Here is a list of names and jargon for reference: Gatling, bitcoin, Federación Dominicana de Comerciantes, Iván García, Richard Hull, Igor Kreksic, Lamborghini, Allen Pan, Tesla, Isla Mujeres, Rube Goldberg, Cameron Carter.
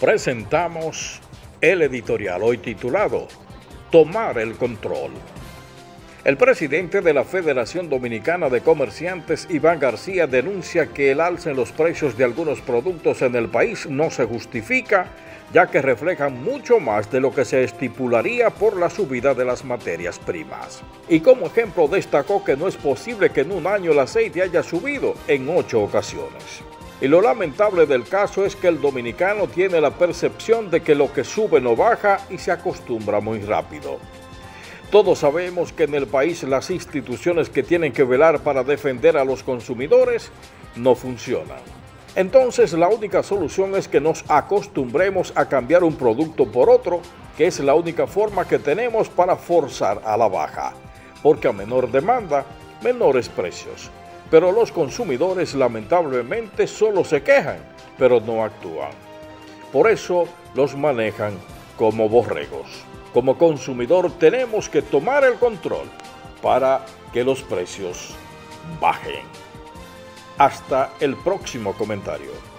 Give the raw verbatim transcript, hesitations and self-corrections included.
Presentamos el editorial hoy titulado Tomar el control. El presidente de la Federación Dominicana de Comerciantes, Iván García, denuncia que el alza en los precios de algunos productos en el país no se justifica, ya que reflejan mucho más de lo que se estipularía por la subida de las materias primas. Y como ejemplo destacó que no es posible que en un año el aceite haya subido en ocho ocasiones. Y lo lamentable del caso es que el dominicano tiene la percepción de que lo que sube no baja y se acostumbra muy rápido. Todos sabemos que en el país las instituciones que tienen que velar para defender a los consumidores no funcionan. Entonces la única solución es que nos acostumbremos a cambiar un producto por otro, que es la única forma que tenemos para forzar a la baja, porque a menor demanda, menores precios. Pero los consumidores lamentablemente solo se quejan, pero no actúan. Por eso los manejan como borregos. Como consumidor tenemos que tomar el control para que los precios bajen. Hasta el próximo comentario.